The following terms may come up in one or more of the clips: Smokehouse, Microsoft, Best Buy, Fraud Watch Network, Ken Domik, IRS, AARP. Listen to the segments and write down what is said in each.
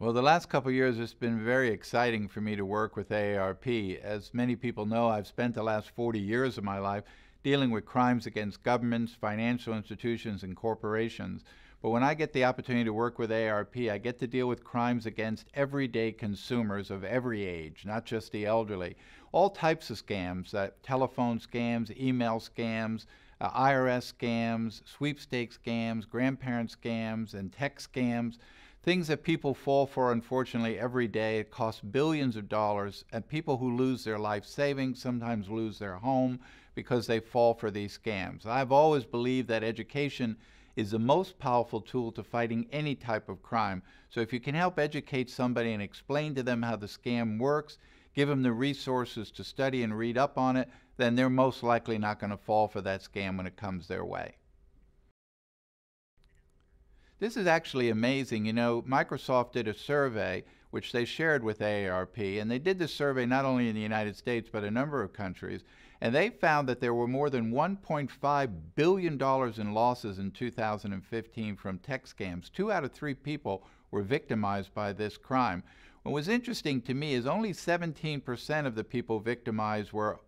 Well, the last couple of years it's been very exciting for me to work with AARP. As many people know, I've spent the last 40 years of my life dealing with crimes against governments, financial institutions, and corporations. But when I get the opportunity to work with AARP, I get to deal with crimes against everyday consumers of every age, not just the elderly. All types of scams, telephone scams, email scams, IRS scams, sweepstakes scams, grandparent scams, and tech scams. Things that people fall for, unfortunately, every day. It costs billions of dollars, and people who lose their life savings sometimes lose their home because they fall for these scams. I've always believed that education is the most powerful tool to fighting any type of crime. So if you can help educate somebody and explain to them how the scam works, give them the resources to study and read up on it, then they're most likely not going to fall for that scam when it comes their way. This is actually amazing. You know, Microsoft did a survey which they shared with AARP, and they did this survey not only in the United States but a number of countries, and they found that there were more than $1.5 billion in losses in 2015 from tech scams. 2 out of 3 people were victimized by this crime. What was interesting to me is only 17% of the people victimized were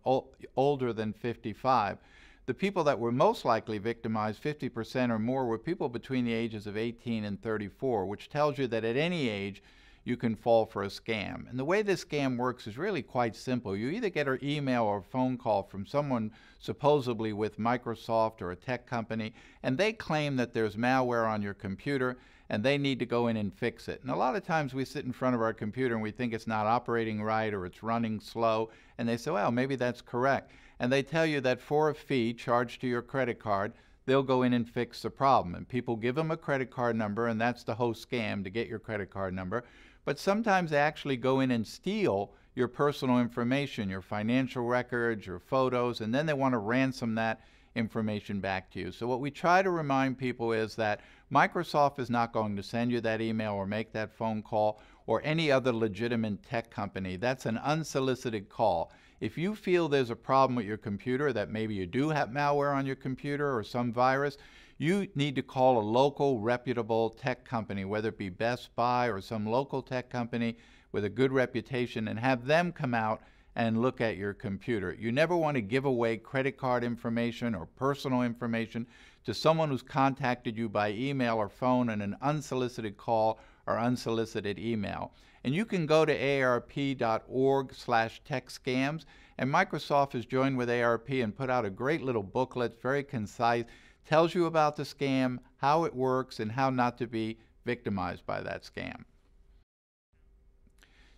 older than 55. The people that were most likely victimized, 50% or more, were people between the ages of 18 and 34, which tells you that at any age, you can fall for a scam. And the way this scam works is really quite simple. You either get an email or a phone call from someone supposedly with Microsoft or a tech company, and they claim that there's malware on your computer and they need to go in and fix it. And a lot of times we sit in front of our computer and we think it's not operating right or it's running slow, and they say, well, maybe that's correct. And they tell you that for a fee charged to your credit card, they'll go in and fix the problem. And people give them a credit card number, and that's the whole scam, to get your credit card number. But sometimes they actually go in and steal your personal information, your financial records, your photos, and then they want to ransom that information back to you. So what we try to remind people is that Microsoft is not going to send you that email or make that phone call or any other legitimate tech company. That's an unsolicited call. If you feel there's a problem with your computer, that maybe you do have malware on your computer or some virus, you need to call a local reputable tech company, whether it be Best Buy or some local tech company with a good reputation, and have them come out and look at your computer. You never want to give away credit card information or personal information to someone who's contacted you by email or phone in an unsolicited call or unsolicited email. And you can go to aarp.org/techscams, and Microsoft has joined with AARP and put out a great little booklet, very concise, tells you about the scam, how it works, and how not to be victimized by that scam.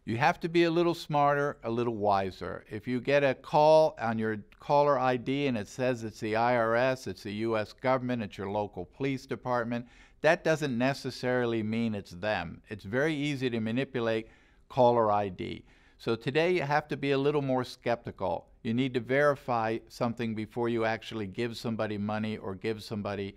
You have to be a little smarter, a little wiser. If you get a call on your caller ID and it says it's the IRS, it's the U.S. government, it's your local police department, that doesn't necessarily mean it's them. It's very easy to manipulate caller ID. So today you have to be a little more skeptical. You need to verify something before you actually give somebody money or give somebody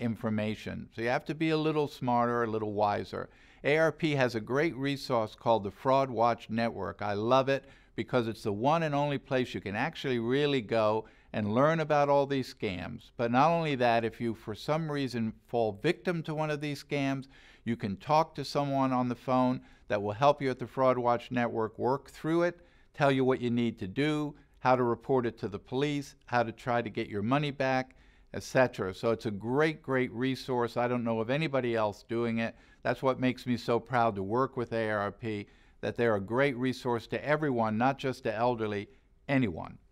information. So you have to be a little smarter, a little wiser. AARP has a great resource called the Fraud Watch Network. I love it because it's the one and only place you can actually really go and learn about all these scams. But not only that, if you for some reason fall victim to one of these scams, you can talk to someone on the phone that will help you at the Fraud Watch Network work through it, tell you what you need to do, how to report it to the police, how to try to get your money back, etc. So it's a great, great resource. I don't know of anybody else doing it. That's what makes me so proud to work with AARP, that they're a great resource to everyone, not just the elderly, anyone.